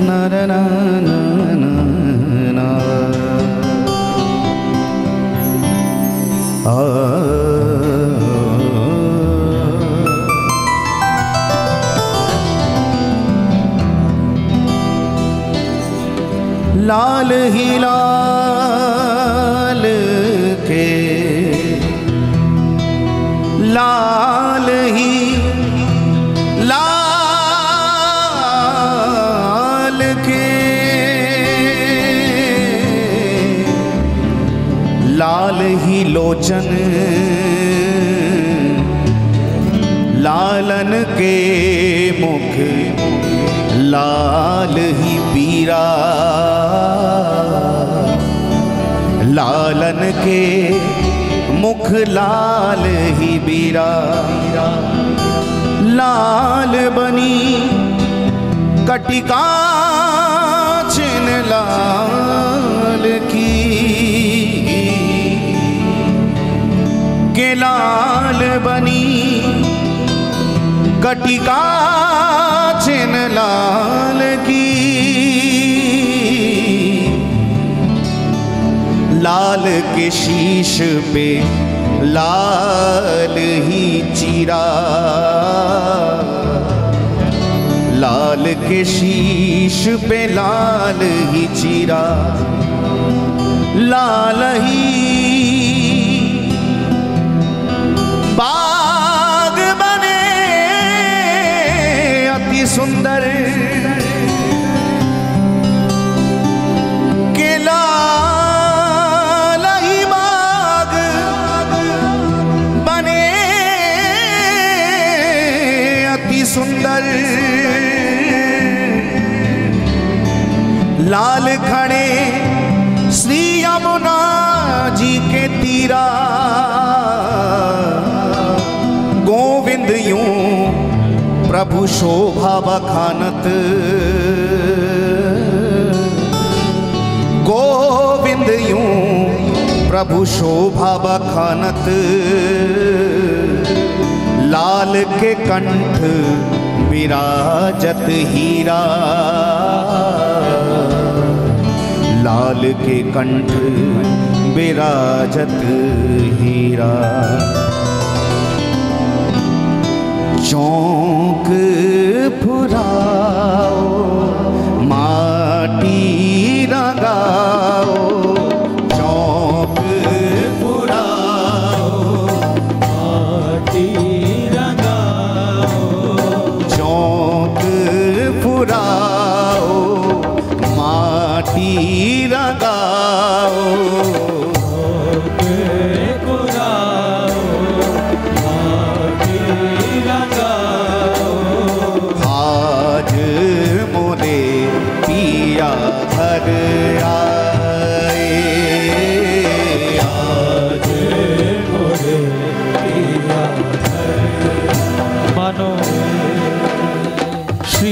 लाल ही लाल के लाल ही लाल के लाल ही लोचन लालन के मुख लाल ही पीरा लालन के मुख लाल ही बीरा लाल बनी कटिका छिन लाल की के लाल बनी कटिका छिन लाल की लाल के शीश पे लाल ही चीरा लाल के शीश पे लाल ही चीरा लाल ही बाग बने अति सुंदर सुंदर लाल खड़े श्री यमुना जी के तीरा गोविंद यूं प्रभु शोभा बखानत गोविंद यूं प्रभु शोभा बखानत लाल के कंठ विराजत हीरा लाल के कंठ विराजत हीरा चौक फुराओ माटी लगाओ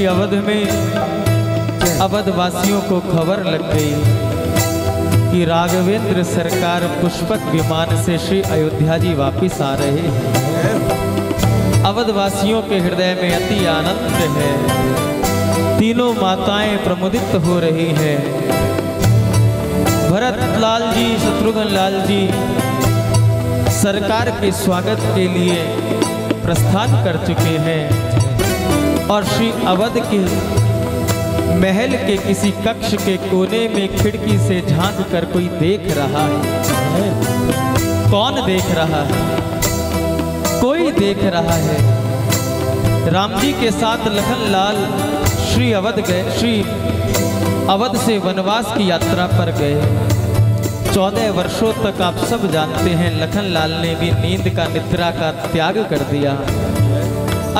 अवध में अवधवासियों को खबर लग गई कि राघवेंद्र सरकार पुष्पक विमान से श्री अयोध्या जी वापिस आ रहे हैं। अवधवासियों के हृदय में अति आनंद है। तीनों माताएं प्रमुदित हो रही हैं। भरत लाल जी, शत्रुघ्न लाल जी सरकार के स्वागत के लिए प्रस्थान कर चुके हैं और श्री अवध के महल के किसी कक्ष के कोने में खिड़की से झांक कर कोई देख रहा है। कौन देख रहा है? कोई देख रहा है। राम जी के साथ लखनलाल श्री अवध गए, श्री अवध से वनवास की यात्रा पर गए। 14 वर्षों तक आप सब जानते हैं लखनलाल ने भी नींद का निद्रा का त्याग कर दिया।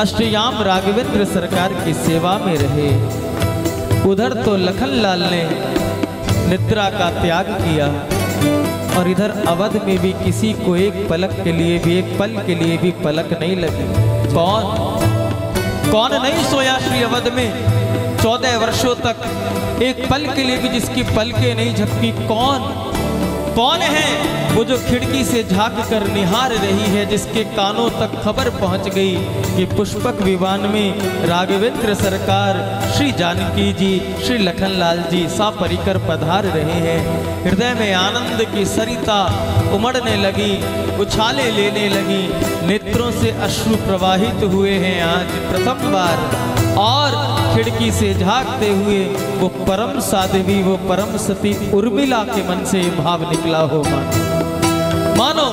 अष्टयाम राघवेंद्र सरकार की सेवा में रहे। उधर तो लखनलाल ने निद्रा का त्याग किया और इधर अवध में भी किसी को एक पल के लिए भी पलक नहीं लगी। कौन नहीं सोया श्री अवध में? 14 वर्षों तक एक पल के लिए भी जिसकी पलकें नहीं झपकी, कौन? कौन है वो जो खिड़की से झांक कर निहार रही है, जिसके कानों तक खबर पहुंच गई कि पुष्पक विमान में राघवेंद्र सरकार श्री जानकी जी श्री लखनलाल जी सापरिकर पधार रहे हैं। हृदय में आनंद की सरिता उमड़ने लगी, उछाले लेने लगी, नेत्रों से अश्रु प्रवाहित हुए हैं आज प्रथम बार। और खिड़की से झांकते हुए वो परम साध्वी वो परम सती उर्मिला के मन से भाव निकला हो। मानो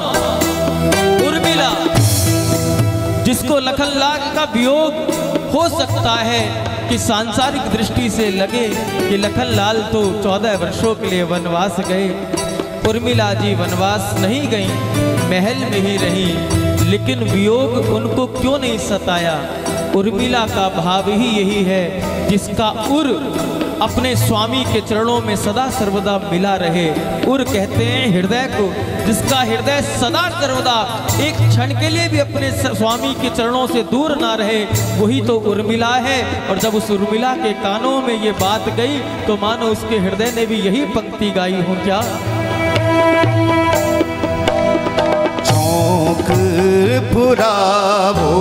उर्मिला जिसको लखनलाल का वियोग हो सकता है कि सांसारिक दृष्टि से लगे कि लखनलाल तो 14 वर्षों के लिए वनवास गए, उर्मिला जी वनवास नहीं गई, महल में ही रही, लेकिन वियोग उनको क्यों नहीं सताया। उर्मिला का भाव ही यही है जिसका उर अपने स्वामी के चरणों में सदा सर्वदा मिला रहे। उर कहते हैं हृदय को, जिसका हृदय सदा सर्वदा एक क्षण के लिए भी अपने स्वामी के चरणों से दूर ना रहे, वही तो उर्मिला है। और जब उस उर्मिला के कानों में ये बात गई तो मानो उसके हृदय ने भी यही पंक्ति गाई हो क्या। चौक पुराओ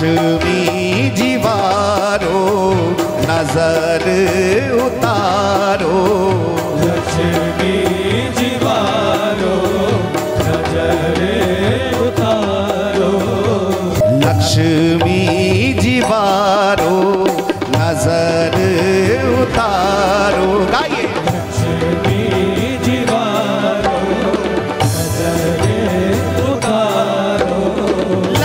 पश्चिमी जीवारो नजर उतारो, लक्ष्मी जीवारो नजर उतारो, लक्ष्मी जीवारो नजर उतारो। गाइए लक्ष्मी जीवारो नजर उतारो, लक्ष्मी जीवारो नजर उतारो, लक्ष्मी जीवारो नजर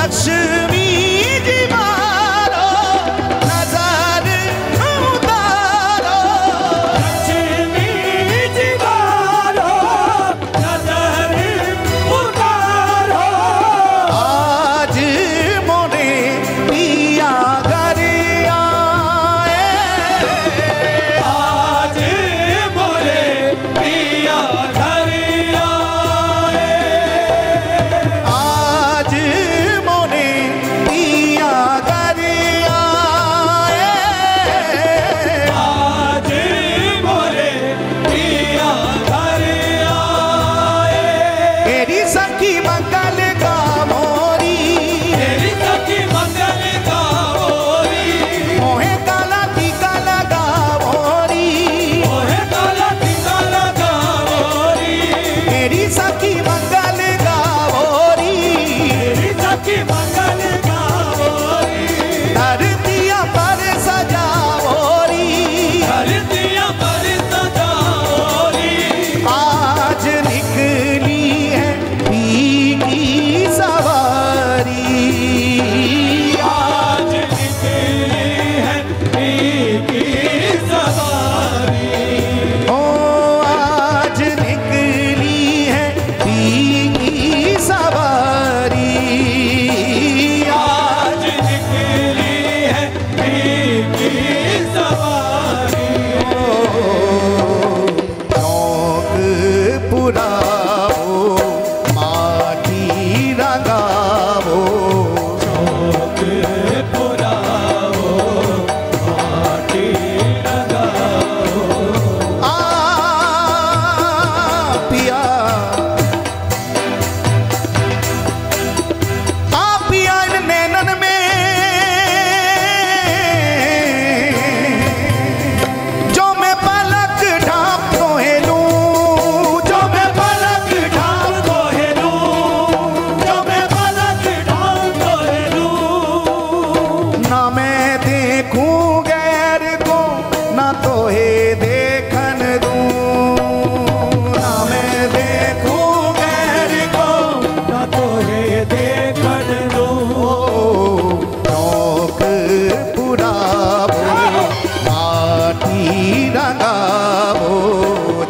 उतारो। आज मोने पिया घर आए, आज मोरे पिया घर आए, आज मोने पिया घर आए, आज मोरे पिया घर आए। तेरी सखी मंगल का मोरी, तेरी सखी मंगल का मोरी, मोहे काला टीका लगा मोरी, मोहे काला टीका लगा मोरी, तेरी सखी मंगल का मोरी, तेरी सखी मंगल का मोरी, धरतिया पर सजा मोरी, धरतिया पर सजा मोरी। आज निकली है पीली सवारी, आज निकली है पीली सवारी, ओ आज निकली है पीली सवारी। आज निकली है पीली सवारी। चौक पुराओ माटी रंगाओ, चौक पुराओ माटी रंगाओ, आ पिया, आ पिया इन नैनन में जो मैं पलक ढांप तो हेलूं, जो मैं पलक ढांप तो हेलूं, जो मैं पलक ढांप तो हेलूं। ना मैं देखूं गैर को, ना तोहे देखन दूं, ना मैं देखूं गैर को, ना तोहे देखन दूं। चौक पुराओ माटी रंगाओ,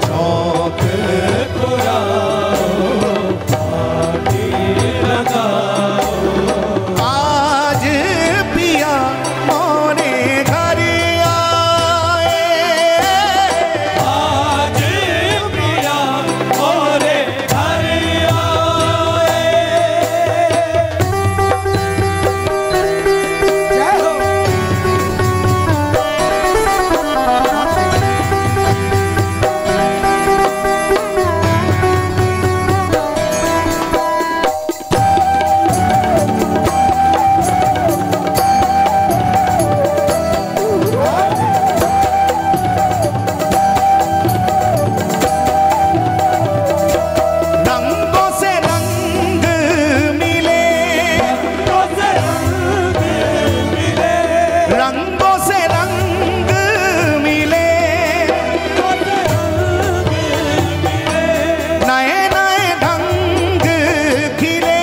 चौक पुराओ माटी रंगाओ, आज पिया मोरे घर आए, आज पिया मोरे घर आए। जय हो। रंगों से रंग मिले, रंगों से रंग मिले, रंगों से रंग मिले, नए नए ढंग खिले,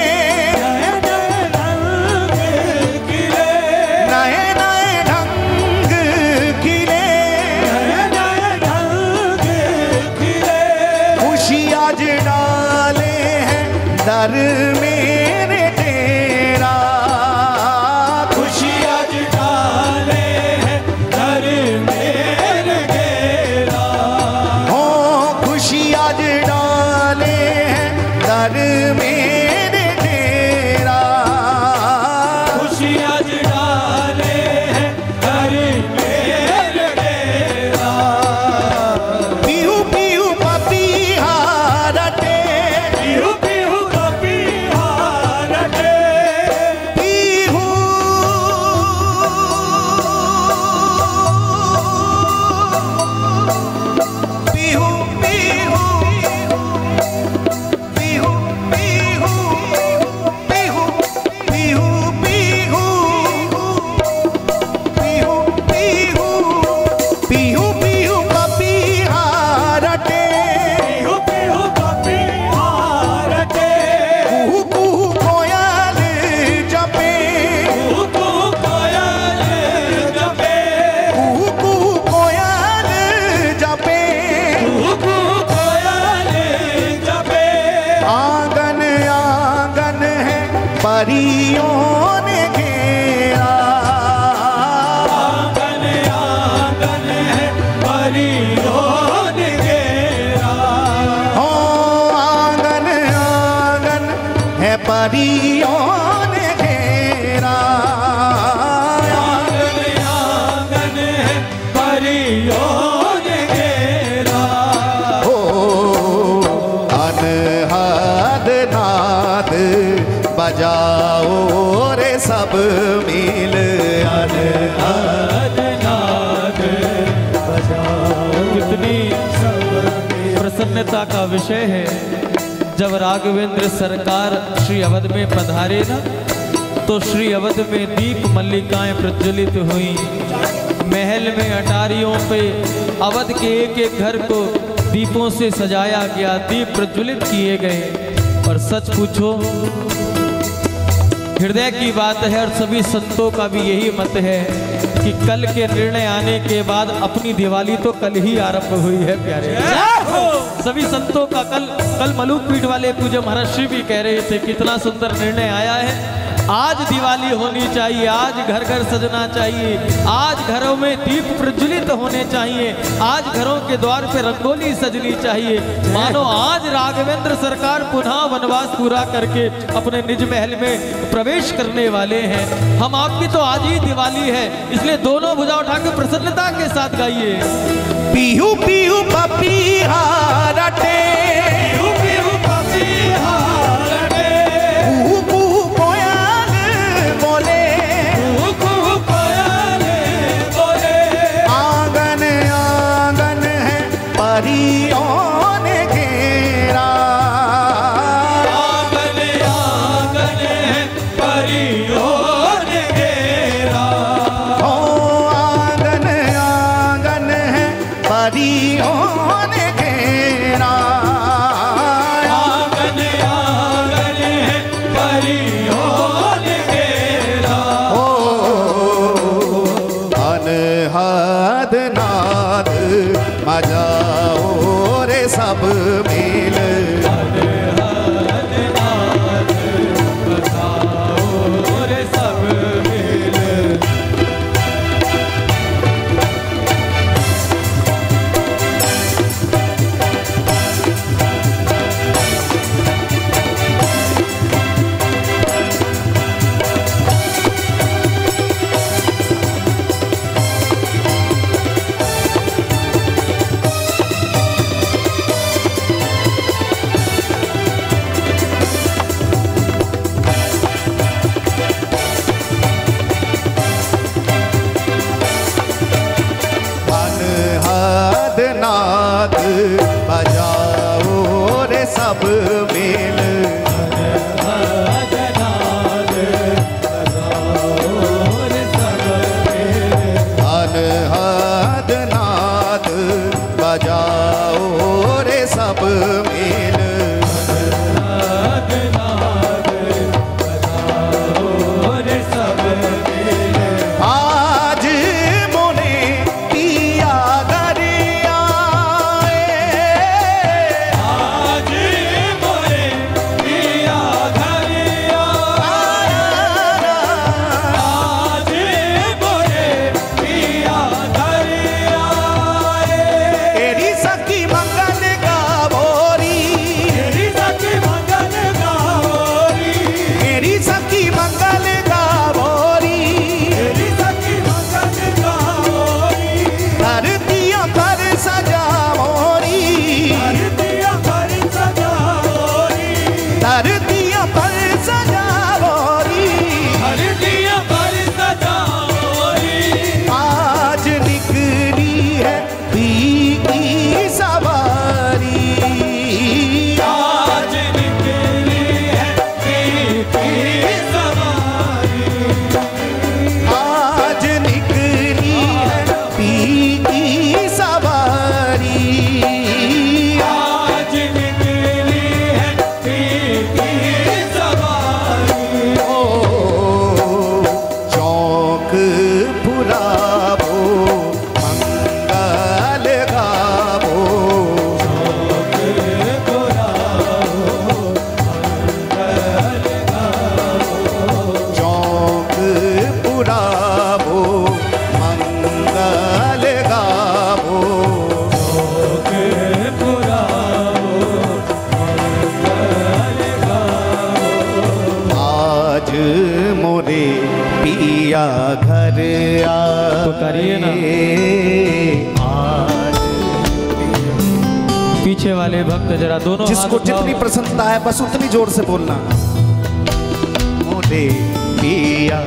नए नए ढंग खिले। खुशियाँ आज डाले हैं दर मेरे तेरा, खुशियाँ आज डाले हैं घर मेरे घेरा, हो खुशियाँ आज डाले हैं दर मेरे तेरा, खुशियाँ आज डाले हैं घर मेरे घेरा। पीहू पीहू पपीहा रटे, पीहू पीहू कपी प्रसन्नता का विषय है जब राघवेंद्र सरकार श्री अवध में पधारे ना तो श्री अवध में दीप मल्लिकाएं प्रज्वलित हुई। महल में अटारियों पे अवध के एक एक घर को दीपों से सजाया गया, दीप प्रज्वलित किए गए। और सच पूछो हृदय की बात है और सभी संतों का भी यही मत है कि कल के निर्णय आने के बाद अपनी दिवाली तो कल ही आरंभ हुई है प्यारे। सभी संतों का कल मलूक पीठ वाले पूज्य महाराज श्री भी कह रहे थे कितना सुंदर निर्णय आया है। आज दिवाली होनी चाहिए, आज घर घर सजना चाहिए, आज घरों में दीप प्रज्वलित होने चाहिए, आज घरों के द्वार पे रंगोली सजनी चाहिए। मानो आज राघवेंद्र सरकार पुनः वनवास पूरा करके अपने निज महल में प्रवेश करने वाले हैं। हम आपकी तो आज ही दिवाली है, इसलिए दोनों भुजा उठा के प्रसन्नता के साथ गाइए। पीहू पीहू पपीहा रटे, पीहू पीहू पपीहा रटे, कुहू कुहू कोयल बोले, कुहू कुहू कोयल बोले। आंगन आंगन है परियों ने घेरा, आंगन आंगन है परियों ने घेरा। पीछे वाले भक्त जरा दोनों जिसको जितनी प्रसन्नता है बस उतनी जोर से बोलना। मोरे पिया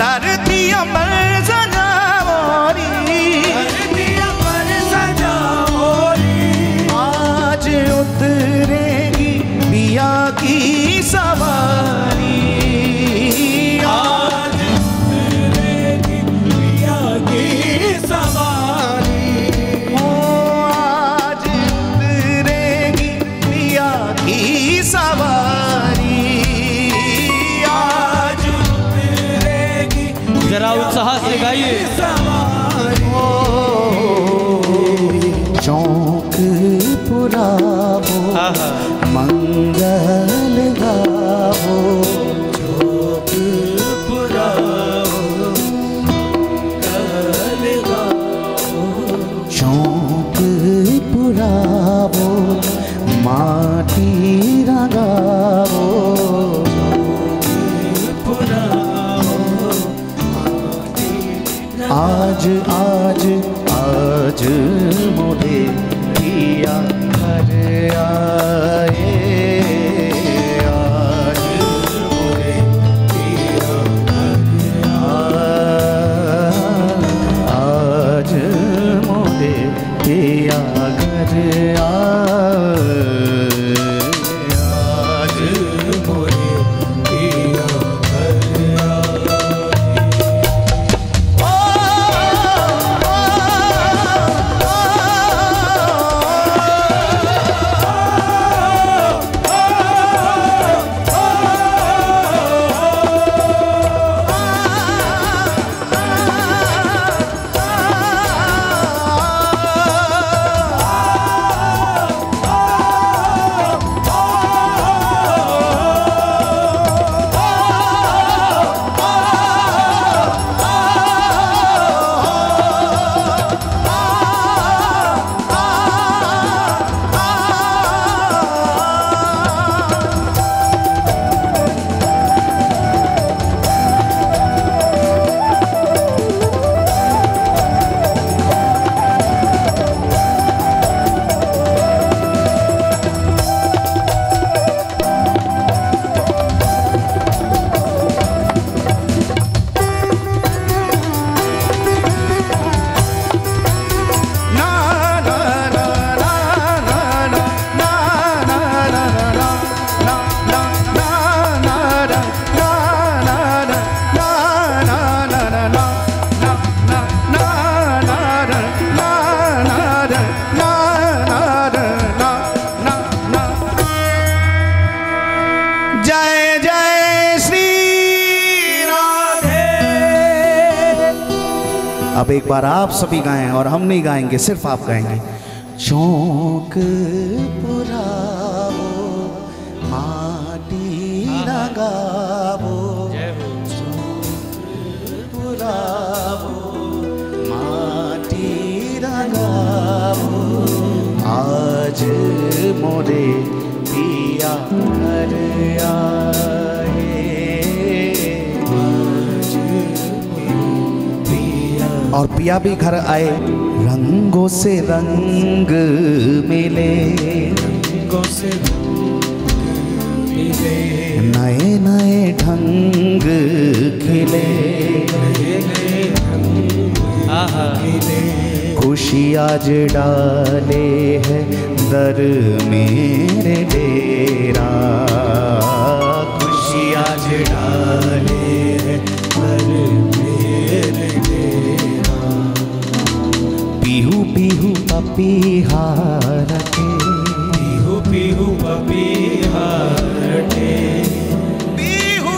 धरती अमर सजा मोरी, धरती अमर सजा मोरी। आज उतरेगी पिया की सवारी, आज उतरेगी पिया की सवारी। ओ आज उतरेगी पिया की सवारी। जरा उत्साह से गाइए। चौक पुराओ मंगल गाओ, चौक पुराओ मंगल गाओ, चौक पुराओ माटी रंगाओ। आज आज आज मोरे पिया घर आए, आज मोरे पिया घर आए, आज मोरे पिया घर आए। अब एक बार आप सभी गाएं और हम नहीं गाएंगे, सिर्फ आप गाएंगे। चौक पुराओ माटी लगाओ, चौक पुराओ माटी लगाओ। आज मोरे पिया घर आए, और पिया भी घर आए। रंगों से रंग मिले, रंगों से मिले, नए नए ढंग खिले, नए खिले। खुशी आज डाले है दर मेरे डेरा, खुशी आज डाले है दर मेरे डेरा। पीहू पीहू पपीहा रटे, पीहू पीहू पपीहा रटे, पीहू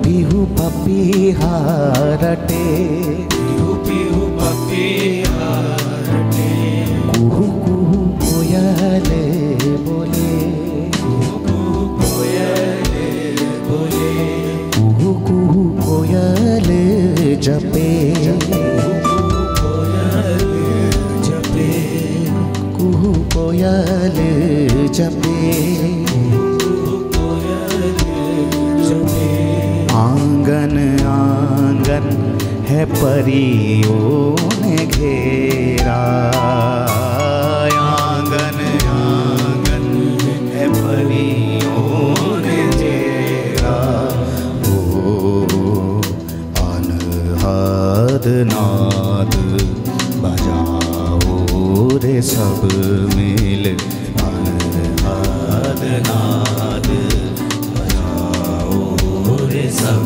पीहू पीहू पपीहा रटे, जपे जपे कुहू कोयल जपे। घन आंगन है परियों ने घेरा, आंगन आंगन है परियों ने घेरा। ओ अनहद नाद बजाओ रे सब मिल, अनहद नाद बजाओ रे सब।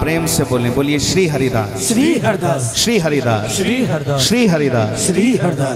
प्रेम से बोलें, बोलिए श्री हरिदास, श्री हरिदास, श्री हरिदास, श्री हरिदास, श्री हरिदास, श्री हरिदास।